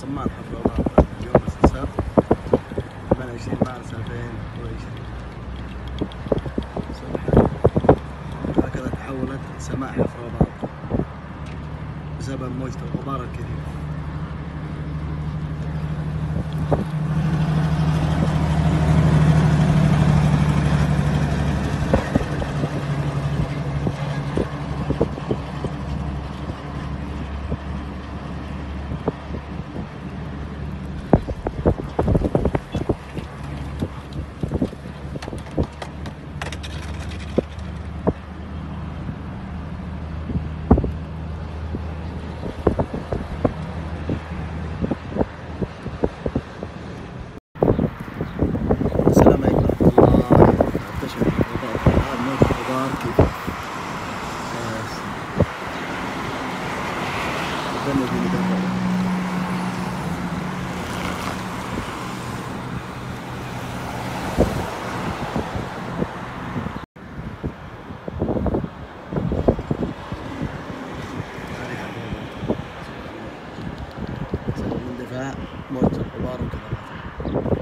الصمان حفظه الله تعالى اليوم السبت 28 مارس 2020. هكذا تحولت سماء حفر الباطن بسبب موجة الغبار الكثير. موجة الغبار وكذا.